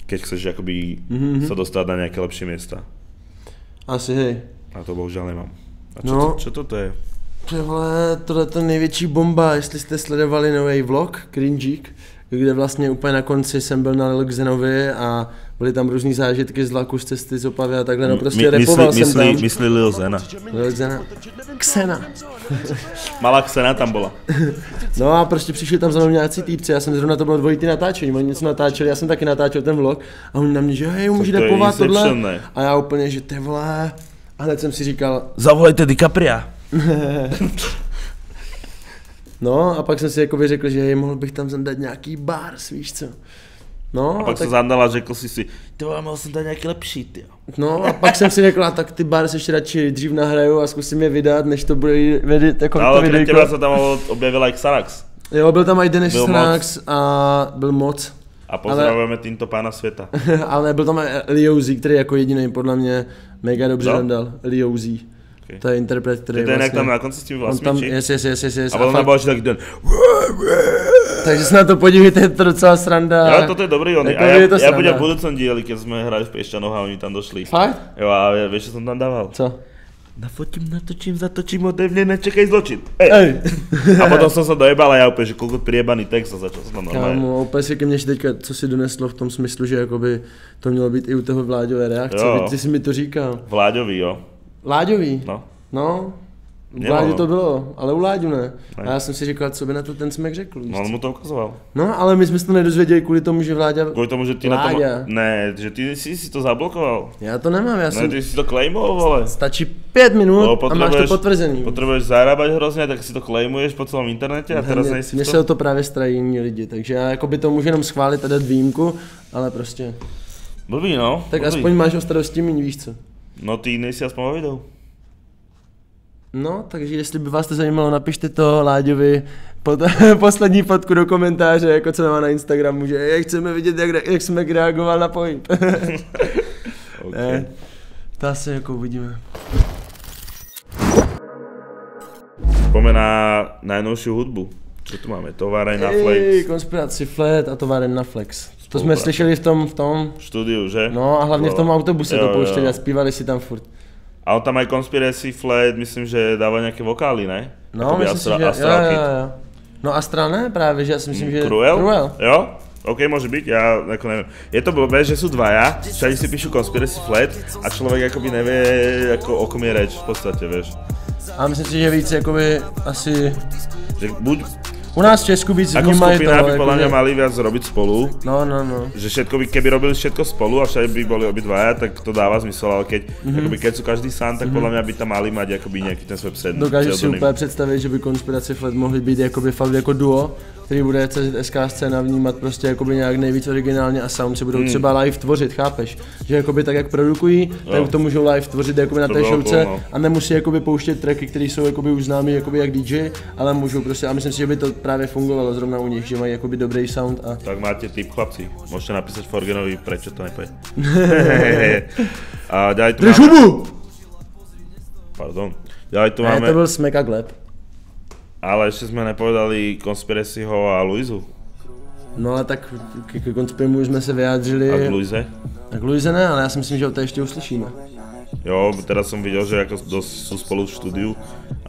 keď chceš akoby mm-hmm. sa dostať na nejaké lepšie miesta. Asi hej. A to bohužel nemám. A čo, no, to, čo toto je? Tohle, tohle je největší bomba, jestli jste sledovali nový vlog, Cringeek, kde vlastně úplně na konci jsem byl na Lil Xenovi a byly tam různý zážitky z laku, z cesty, z Opavy a takhle, no prostě my, repoval mysli, jsem mysli, tam. Myslí Lil Xena. Lil Xena. Xena. Malá Xena tam byla. No a prostě přišli tam za mnou nějací týpci, já jsem zrovna to bylo dvojitý natáčení, oni něco natáčeli, já jsem taky natáčel ten vlog a oni na mě, že hej, můžu repovat to tohle ne? A já úplně, že ty vole. A hned jsem si říkal, zavolejte DiCapria. No a pak jsem si jako vyřekl, že hej, mohl bych tam zandat nějaký bar, víš co. No, a pak a tak... se zandala, řekl si si, ty vole, mohl jsem dát nějaký lepší, ty. No a pak jsem si řekl, a tak ty bars ještě radši dřív nahraju a zkusím je vydat, než to bude vedit jako no, to videjko. Ale těma se tam objevil i Xanax. Jo, byl tam i Denis Xanax a byl moc. A pozdravujeme ale... týmto pána světa. Ale nebyl tam i Louise, který jako jediný podle mě mega dobře randal, Louise. To je interpret, který je vlastně... To je tam na konci s tím vlastmi, či? Yes, yes, yes, yes, yes. A potom tam byl až taky ten... Takže se na to podívejte, je to docela sranda. Jo, toto je dobrý, oni. A já, já budem v budoucím díli, když jsme hráli v Pěšťanoch a oni tam došli. Fakt? Jo, a víš, co jsem tam dával? Co? Nafotím, natočím, zatočím, otevně, nečekaj zločin. Ej. Ej. A potom jsem se dojebal a já úplně, že kolik priebaný text a začal jsem tam normálně. Kámo, úplně si ke mně teďka, co si doneslo v tom smyslu, že jakoby to mělo být i u toho Vláďové reakce, ty jsi mi to říkal. Vláďový, jo. Láďový? No. No, u Láďu to bylo, ale u Láďu ne. ne. A já jsem si říkal, co by na to ten Smack řekl. No, on mu to ukazoval. No, ale my jsme se to nedozvěděli kvůli tomu, že Vláďa... Kvůli tomu, že ty Vláďa. Na tom... Ne, že ty jsi si to zablokoval. Já to nemám, já jsem... Ne, ty jsi to claimoval, vole. Stačí pět minut no, a máš to potvrzený. Potřebuješ zarábať hrozně, tak si to claimuješ po celém internete a ne, teraz nejsi v tom... Mně se o to právě strají jiní lidi, takže já jakoby to můžu jenom schválit a dát výjimku, ale prostě... Blbý, no. Tak blbý. Aspoň máš o starosti míň, víš co? No ty nejsi aspoň o videu. No, takže jestli by vás to zajímalo, napište to Láďovi pod, poslední fotku do komentáře, jako co má na Instagramu, že je, chceme vidět, jak, jak jsme reagoval na point. Okay. Ne, to asi jako uvidíme. Vzpomená najnovší hudbu. Co tu máme? Továreň na Flex. Conspiracy Flat a Továreň na Flex. To jsme slyšeli v tom, v tom studiu, že? No a hlavně v tom autobuse jo, to pouštěli a zpívali si tam furt. A on tam aj Conspiracy Flat, myslím, že dává nějaké vokály, ne? No, myslím Astra, si, že Astra jo, jo, jo. No Astra ne právě, že já si myslím, mm, že... Cruel? Cruel. Jo? OK, může být, já jako nevím. Je to blbé, že jsou dvaja, všade si píšu Conspiracy Flat a člověk jakoby neví, jako o kom je reč v podstatě, víš. A myslím si, že víc jakoby asi... Že buď... U nás v Česku víc vnímají to. Ako skupina by podľa mňa mali viac robiť spolu. No, no, no. Že všetko by, keby robili všetko spolu a všade by boli obidvaja, tak to dáva zmysel, ale keď, mm-hmm. akoby, keď sú každý sám, tak mm-hmm. podľa mňa by tam mali mať akoby nejaký ten svoj předným. Dokážeš si úplne predstaviť, že by Conspiracy Flat mohli byť akoby fakt jako duo, který bude C Z S K scéna vnímat prostě jakoby nějak nejvíc originálně a soundci budou hmm. třeba live tvořit, chápeš? Že jakoby tak, jak produkují, no. tak to můžou live tvořit jakoby na to té showce no. a nemusí jakoby pouštět tracky, které jsou jakoby už známý jakoby jak D J, ale můžou prostě a myslím si, že by to právě fungovalo zrovna u nich, že mají jakoby dobrý sound a... Tak máte tip chlapci, můžete napísať Forgenovi, proč to nepojde. A daj tu máme... Pardon. Daj tu máme... Ne, to byl Smack a Gleb. Ale ešte sme nepovedali Conspiracyho a Louisu. No ale tak k Conspiracymu už sme sa vyjádřili. A k Louise? A k Louise ne, ale ja si myslím, že o to ešte uslyšíme. Jo, teraz som videl, že ako dosť sú spolu v štúdiu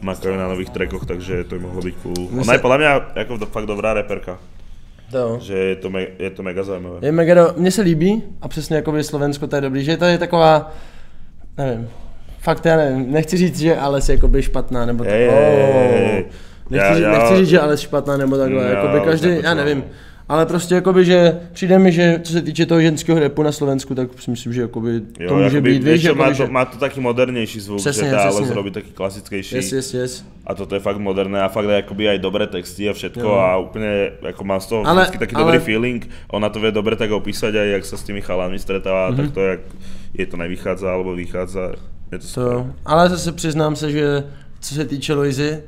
a makajú na nových trackoch, takže to by mohlo byť cool. Ona je podľa mňa ako fakt dobrá reperka. To. Že je to, me- je to mega zajímavé. Je mega do... Mne sa líbí a přesně ako by Slovensko to je dobrý, že to je taková, neviem, fakt ja neviem, nechci říct, že Ales je akoby špatná nebo tak. Hey, oh. Nechci, já, já, nechci říct, že ale špatná nebo takhle, já, jakoby každý, já nevím. A Ale prostě jakoby, že přijde mi, že co se týče toho ženského rapu na Slovensku, tak si myslím, že jakoby to jo, může jakoby, být, víš, jakoby, má, to, že... má to taky modernější zvuk, přesně, že dále zrobí taky klasickejší. Yes, yes, yes. A toto je fakt moderné a fakt jakoby aj dobré texty a všetko jo. A úplně jako má z toho ale, taky ale... dobrý feeling. Ona to vie dobre tak opísať a jak se s těmi chalami stretává, mm-hmm. tak to jak je to nevychádza alebo vychádza. Je to to, ale zase přiznám se, že co se týče Louisy,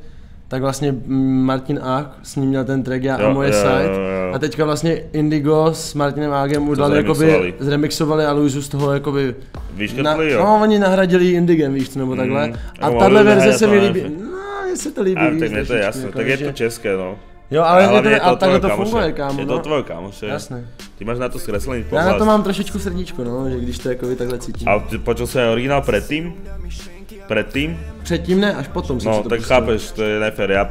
tak vlastně Martin Ach s ním měl ten track Já jo, a moje jo, side jo, jo. A teďka vlastně Indigo s Martinem Agem udali, jakoby zremixovali a Louisu z toho jakoby na, no oni nahradili Indigem, víš, nebo takhle mm, a no, tahle verze se mi líbí, no mně se to líbí, a, víš, tak mě to je jasné, jako, tak je to české no. Jo, ale, ale je to, a takhle to funguje, kámo. Je to tvoje kámoše. Jasné. Ty máš na to zkreslený pohled. Já na to mám trošičku srdíčko, no, že když to jakoby takhle cítím. A ty počul jsi originál předtím? Předtím? Předtím ne, až potom jsem no, si to tak pustil. Chápeš, to je nefér, já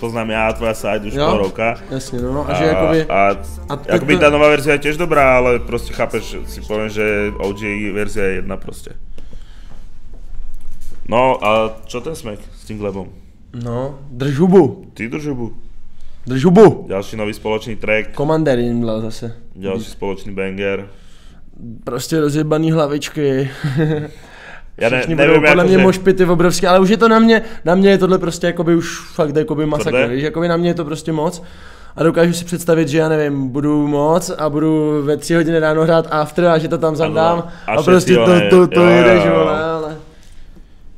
poznám já a tvoja side už pol roka. Jasně, no, a, a že jakoby... A, a jakoby to... ta nová verzia je těž dobrá, ale prostě chápeš, si povím, že O G verzia je jedna prostě. No a čo ten smek s tím Glebom? No, drž hubu. Ty drž hubu. Drž hubu. Další nový společný track. Commander jim byl zase. Další společný banger. Prostě rozjebaný hlavičky. Já ne, nevím, podle mě mošpity obrovské, ale už je to na mě, na mě je tohle prostě jakoby už fakt jakoby masakr, víš, jakoby na mě je to prostě moc. A dokážu si představit, že já nevím, budu moc a budu ve tři hodiny ráno hrát after a že to tam zadám a, a prostě to, to, to, to jedeš, vole, ale...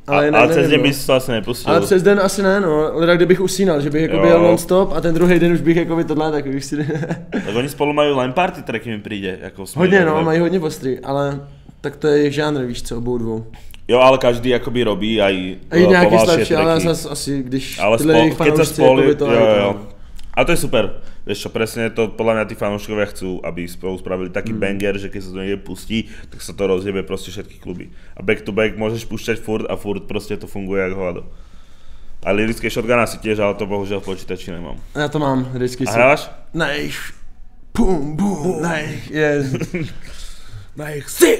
Ale, a, ne, ale ne, přes den no. bys to asi nepustil. Ale přes den asi ne, no. Ale kdybych usínal, že bych jako byl non-stop a ten druhý den už bych jako tohle tak bych si... Tak oni spolu mají line party tracky mi přijde, jako smír, hodně no, ne? Mají hodně ostrý, ale tak to je jejich žánr, víš co, obou dvou. Jo, ale každý jakoby robí a i nějaký slabší, ale zase asi když ale tyhle spol, jejich fanoušci jakoby to... Jo, jo, jo. A to je super. Vieš čo, presne to podľa mňa tí fanúškovia chcú, aby spolu spravili taký mm. banger, že keď sa to niekde pustí, tak sa to rozjebe proste všetky kluby. A back to back môžeš púšťať furt a furt proste to funguje jak hovado. A lyrické shotgun asi tiež, ale to bohužiaľ v počítači nemám. Ja to mám, lyrický shotgun. A hrávaš? Na ich... Pum, bum, na ich... Yes. Na ich si...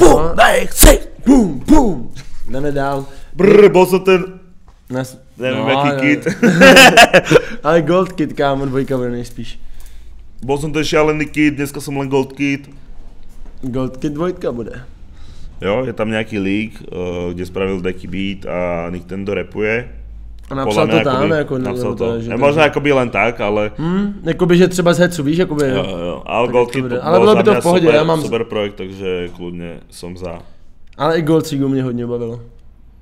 Bum, na ich si... Bum, bum. Jdeme dál. Brr, bol som ten... Nas... Nevím, no, jaký ale... kid. Ale Gold Kid, kámo, dvojka bude nejspíš. Bol som ten šialený kid, dneska som len Gold Kid. Gold Kid dvojka bude. Jo, je tam nejaký leak, uh, kde spravil taký beat a Nintendo rapuje. A napsal to tam, jako napsal to. Že možná jako by len tak, ale... Hmm, jakoby, že třeba z headsu, víš, jakoby... Jo, jo, ale Gold Kid bylo za mě super, já mám... super projekt, takže kludně jsem za. Ale i Gold Kid mě hodně bavilo.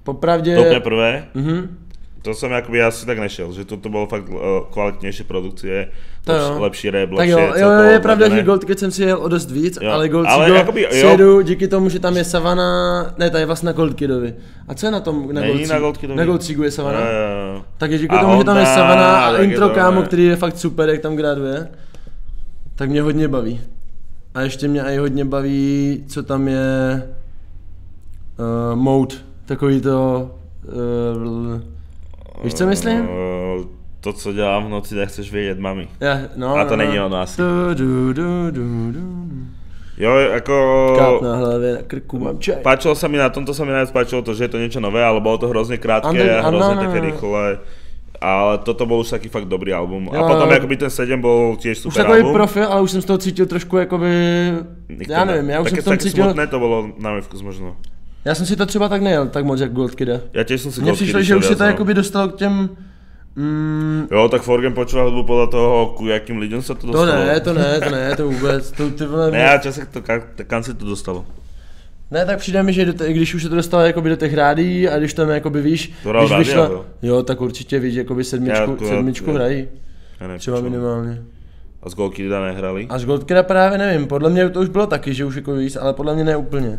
Popravdě... To je prvé? Mhm. To jsem jakoby asi tak nešel, že toto bylo fakt kvalitnější produkcie, lepší, lepší rap, tak lepší celkovo. Jo, jo, je pravda, že Gold Kid jsem si jel o dost víc, jo. Ale Gold Kid si jedu díky tomu, že tam je Savana, ne, ta je vlastně na Gold Kidovi. A co je na tom, na Gold Kidovi? Na Gold Kidovi. Na Gold Kidovi je Savana. Jo, jo, jo. Takže díky a tomu, že tam je Savana a intro kámo, který je fakt super, jak tam graduje, tak mě hodně baví. A ještě mě aj hodně baví, co tam je uh, mode, takový to... Uh, Víš, co myslím? Uh, to, co dělám v noci, nechceš vědět mami. Ja, no, a to no, není ono asi. Du, du, du, du, du. Jo, jako... Káp na hlavě, na krku mám čaj. Páčilo se mi na tomto, se mi najít páčilo to, že je to něco nové, ale bylo to hrozně krátké André, a hrozně ano, také rychle. Ale toto byl už taky fakt dobrý album. Jo, a potom jakoby ten sedm byl těž super už album. Už takový profi, ale už jsem z toho cítil trošku jakoby... Nikto já nevím, já už jsem v tom cítil... Smutné to bylo na mý vkus možno. Já jsem si to třeba tak nejel tak moc jak Gold Kida. Já těž jsem si Gold Kida. Mně přišlo, že už se to jakoby dostalo k těm... Mm, jo, tak Forgen počíval hudbu podle toho, k jakým lidem se to dostalo. To ne, to ne, to ne, to vůbec. To, ty vole, ne, já časek to, kam se to dostalo. Ne, tak přijde mi, že te, když už se to dostalo jakoby do těch rádií a když tam jakoby víš... To rád vyšla, rádia, jo. Jo, tak určitě víš, jakoby sedmičku, já, sedmičku já, hrají. Já nevím, třeba minimálně. A z Gold Kida nehrali? A z Gold Kida právě nevím, podle mě to už bylo taky, že už jako víc, ale podle mě ne úplně.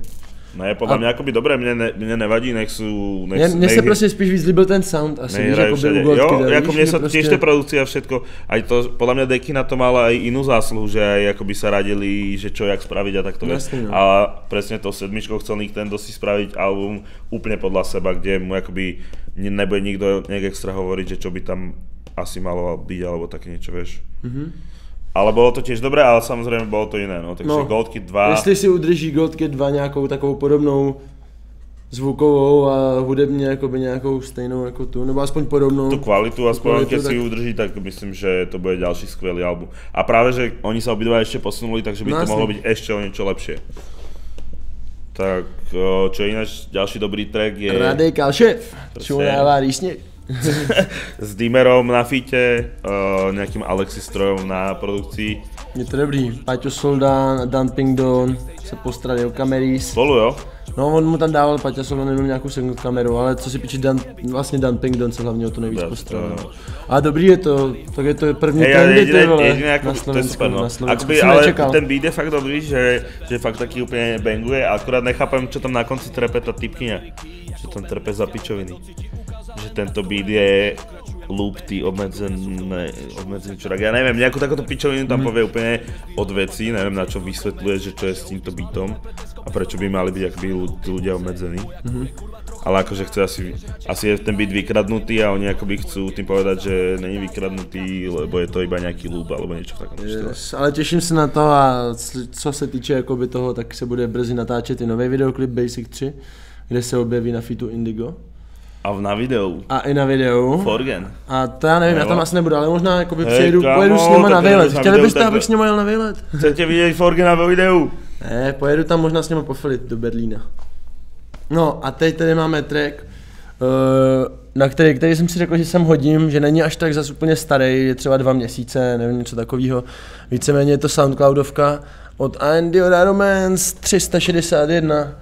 Ne, podle a... mě jakoby dobré, mě, ne, mě nevadí, nech jsou... Mně se nejhy... prostě spíš víc líbil ten sound asi, víš, jakoby u Gold Kida. Jo, jako mně se prostě... těž té produkcie a všetko, aj to, podle mě Deky na to mala i jinou zásluhu, že jakoby se radili, že čo, jak spravit a takto věc. No. A přesně to sedmičkou chcel Nintendo si spravit album úplně podle seba, kde mu jakoby nebude nikdo nějak extra hovorit, že čo by tam asi malo být, alebo taky něco, víš. Mm-hmm. Ale bylo to těž dobré, ale samozřejmě bylo to jiné, no, takže no, Gold Kid dva... Jestli si udrží Gold Kid dva nějakou takovou podobnou zvukovou a hudebně jakoby nějakou stejnou jako tu, nebo aspoň podobnou. Tu kvalitu, aspoň keď si ju udrží, tak myslím, že to bude ďalší skvělý album. A právě, že oni se obidva ještě posunuli, takže by no, to mohlo být ještě o něco lepší. Tak, čo jinak, další dobrý track je... Radikál šéf, čunává rýšně. S Dimerom na featě, nějakým Alexi Strojom na produkci. Je to dobrý, Paťo Soldán, Dumping Don se postrali o kamery. Spolu jo? No, on mu tam dával, Paťa Soldán nebyl nějakou segment kameru, ale co si píči, Dan, vlastně Dumping Don se hlavně o to nejvíc postrali. A dobrý je to, tak je to první hey, trendy, jediné, to, jediné, jako, na Slovensku, to je super, no. Akby, ale nečekal. Ten beat je fakt dobrý, že, že fakt taky úplně banguje, akorát nechápem, čo tam na konci trepe ta typkyňa, že tam trepe za pičoviny. Že tento beat je loop tý obmedzený, obmedzený čurák, ja neviem, nejakú takúto pičovinu tam povie úplne od veci, neviem na čo vysvetľuje, že čo je s týmto beatom a prečo by mali byť akoby ľudia obmedzení. Mm-hmm. Ale akože chce asi, asi je ten beat vykradnutý a oni akoby chcú tým povedať, že není vykradnutý, lebo je to iba nejaký loop alebo niečo v takom štýle. Yes, ale teším sa na to a co se týče jakoby toho, tak se bude brzy natáčet i nový videoklip Basic tři, kde se objeví na featu Indigo. A na videu. A i na videu. Forgen. A to já nevím, Nelo. Já tam asi nebudu, ale možná jakoby přejdu, hey, pojedu s nima na výlet. Chtěli byste, abych s nima jel na výlet? Chcete vidět Forgena ve videu? Ne, pojedu tam možná s nima pofilit do Berlína. No a teď tady máme track, na který, který jsem si řekl, že sem hodím, že není až tak zas úplně starý, je třeba dva měsíce, nevím, něco takového. Víceméně je to Soundcloudovka od Andy Romance tři sta šedesát jedna.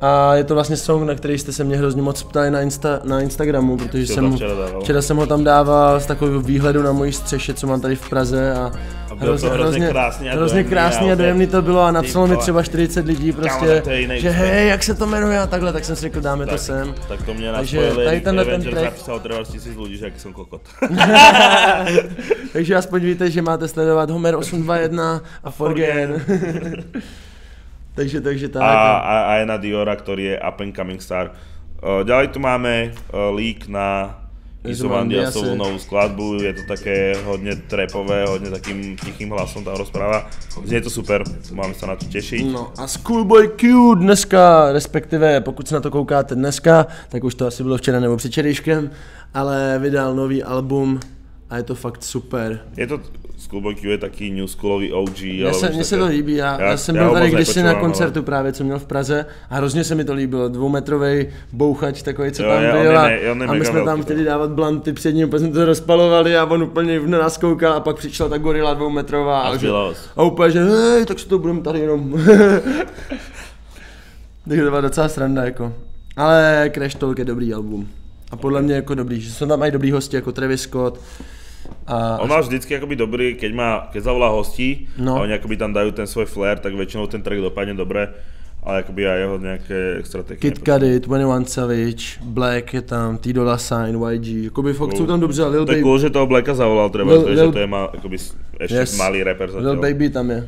A je to vlastně song, na který jste se mě hrozně moc ptali na, Insta, na Instagramu, protože jsem ho, včera jsem ho tam dával s takovým výhledem na mojí střeše, co mám tady v Praze a, a hrozně, hrozně krásný a, hrozně krásný a dojemný to bylo a napsalo mi třeba čtyřicet lidí prostě, že hej, jak se to jmenuje a takhle, tak jsem si řekl, dáme tak, to sem. Tak to mě naspojili, ten Avengers zapísal třináct tisíc lidí, že jak jsem kokot. Takže aspoň víte, že máte sledovat Homer osm dva jedna a Forgen. Takže, takže tak. A, a, a je na Diora, ktorý je up and coming star. Uh, ďalej tu máme uh, leak na Yzomandiasovú novú skladbu. Je to také hodne trapové, hodne takým tichým hlasom tam rozpráva. Znie to super, máme sa na to tešiť. No a Schoolboy Q dneska, respektive pokud se na to koukáte dneska, tak už to asi bylo včera nebo předčerejškem, ale vydal nový album a je to fakt super. Je to Schoolboy Q je taký new schoolový ó gé. Mně se to líbí, já, já, já jsem byl tady kdysi na koncertu právě, co měl v Praze a hrozně se mi to líbilo, dvoumetrovej bouchač takový, co jo, tam byl a, ne, a my jsme tam chtěli dávat blanty před ním, úplně jsme to rozpalovali a on úplně v nás koukal a pak přišla ta gorila dvoumetrová a, že, a úplně, že hej, tak se to budeme tady jenom. Takže to byla docela sranda jako, ale Crash Talk je dobrý album a podle mě jako dobrý, že jsou tam aj dobrý hosti jako Travis Scott. A... On má vždycky akoby dobrý, keď, má, keď zavolá hostí no. A oni akoby tam dajú ten svoj flair, tak väčšinou ten track dopadne dobre, ale akoby aj jeho nejaké extra techniky. Kid Cudi, dvacet jedna Savage, Black je tam, T-Dolla Sign, Y G, akoby fakt cool. Sú tam dobře a Lil Baby... Tak cool, že toho Blacka zavolal treba, Lil, že Lil... to je má, akoby ešte yes. Malý rapper za Lil Baby tam je.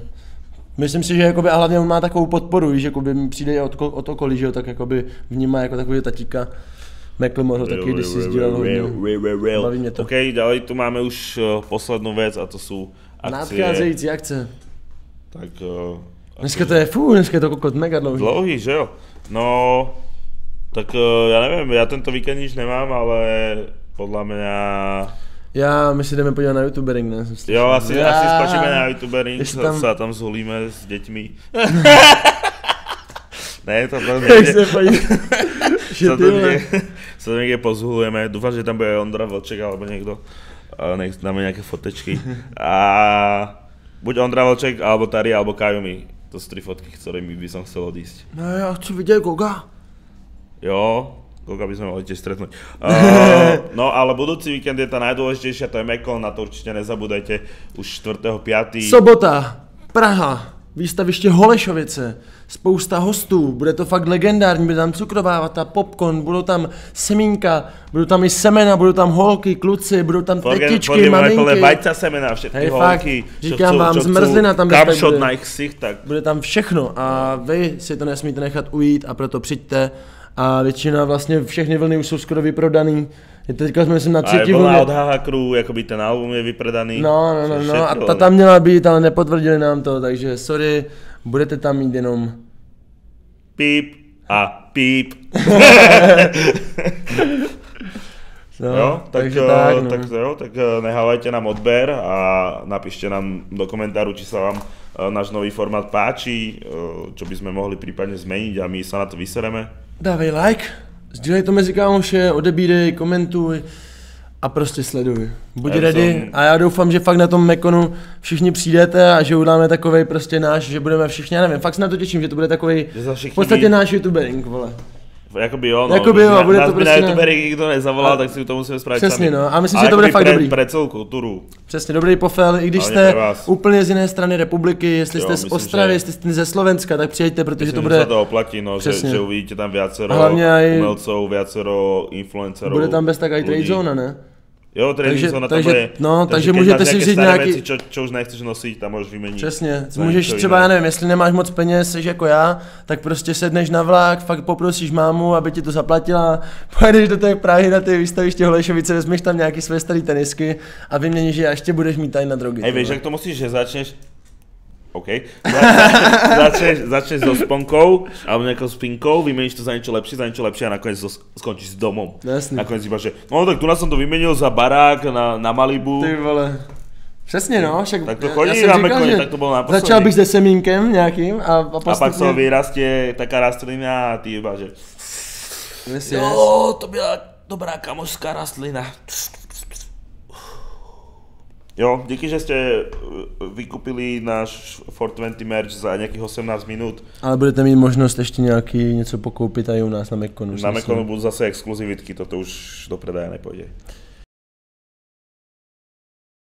Myslím si, že jakoby, a hlavně on má takovou podporu, že jakoby přijde od, od okolí, že ho tak jakoby vnímá jako takového tatíka. McLemore ho taky kdysi sdílel hodně, baví mě to. OK, dále tu máme už uh, poslednou věc a to jsou akcie. Nadcházející akce. Tak... Uh, dneska to je fú, dneska je to kokot mega dlouhý. Dlouhý, že jo? No... Tak uh, já nevím, já tento víkend nič nemám, ale podle mě... Já, my si jdeme podívat na youtubering, ne? Jo, asi, já... asi spačíme na youtubering, se tam... tam zholíme s dětmi. Ne, to tam nejde. Sa to, niekde, sa to niekde pozhulujeme, dúfam, že tam bude Ondra Vlček alebo niekto, nech dáme nejaké fotečky a buď Ondra Vlček, alebo Tari, alebo Kajumi, to sú tri fotky, ktorými by som chcel odísť. No ja chcem vidieť Goga. Jo, Goga by sme mohli tiež stretnúť. Uh, no ale budúci víkend je tá najdôležitejšia, to je Mag Con, na to určite nezabúdajte, už čtvrtého pátého Sobota, Praha. Výstaviště Holešovice, spousta hostů, bude to fakt legendární, bude tam cukrová vata, popcorn, budou tam semínka, budou tam i semena, budou tam holky, kluci, budou tam tetičky, maminky. Bajca semena, všechny hey, holky, fakt, říkám čo, vám, čo, zmrzlina tam bude, na ksich, tak. Bude tam všechno a vy si to nesmíte nechat ujít a proto přijďte. A většina vlastně všechny vlny už jsou skoro vyprodaný. Je teďka jsme myslím na třetí vlně. A je od há há Crew, jakoby ten album je vyprodaný. No, no, no, no a ta tam měla být, ale nepotvrdili nám to, takže sorry, budete tam mít jenom... Píp. a píp. No, jo, tak, takže tak, no. tak, jo, tak nehávajte nám odber a napíšte nám do komentáru, či sa vám náš nový formát páči, čo by sme mohli prípadne zmeniť a my sa na to vysereme. Dávej like, sdílej to mezi kámoše, odebírej, komentuj a prostě sleduj. Buď já ready jsem... a já doufám, že fakt na tom Mag Conu všichni přijdete a že udáme takovej prostě náš, že budeme všichni, já nevím, fakt se na to těším, že to bude takovej v podstatě by... náš youtubering, vole. Jakoby jo, no. Jakoby jo, bude to prostě... na youtubery nikdo nezavolá, a... tak si to musíme spravit sami. Přesně, no, a myslím, a že to bude fakt pre, dobrý. Pre celou kulturu. Přesně, dobrý pofel, i když jste úplně z jiné strany republiky, jestli jo, jste myslím, z Ostravy, že... jestli jste ze Slovenska, tak přijďte, protože myslím, to bude... Myslím, že se to oplatí, no, že, že uvidíte tam viacero umelcov, viacero influencerů. Bude tam bez tak i trade zóna, ne? Jo, takže, na takže, bude, no, takže, takže můžete si vzít nějaký... Čo, čo už nechceš nosit, tam můžeš vyměnit. Přesně, můžeš třeba, já nevím, jestli nemáš moc peněz, jsi jako já, tak prostě sedneš na vlak, fakt poprosíš mámu, aby ti to zaplatila, pojedeš do té Prahy na té výstaviště Holešovice, vezmeš tam nějaký své staré tenisky a vyměníš je a ještě budeš mít tady na drogy. Hej, víš, jak to musíš, že začneš... OK. Začneš, začneš so sponkou alebo nejakou spinkou, vymeníš to za niečo lepšie, za niečo lepšie a nakoniec so, skončíš s domom. Jasný. Nakoniec iba, že no tak tu nás som to vymenil za barák na, na Malibu. Ty vole. Přesně no, však tak to chodí na Mag Conu, tak to bolo naposledy. Začal bych se semínkem nejakým a, a postupne... A pak sa vyrastie taká rastlina a ty iba, že... Yes, jo, yes. To byla dobrá kamošská rastlina. Jo, díky, že jste vykupili náš čtyři dvacet merch za nějakých osmnáct minut. Ale budete mít možnost ještě nějaký něco pokoupit i u nás na Mag Conu. Na Mag Conu budou zase exkluzivitky, toto už do predaje nepůjde.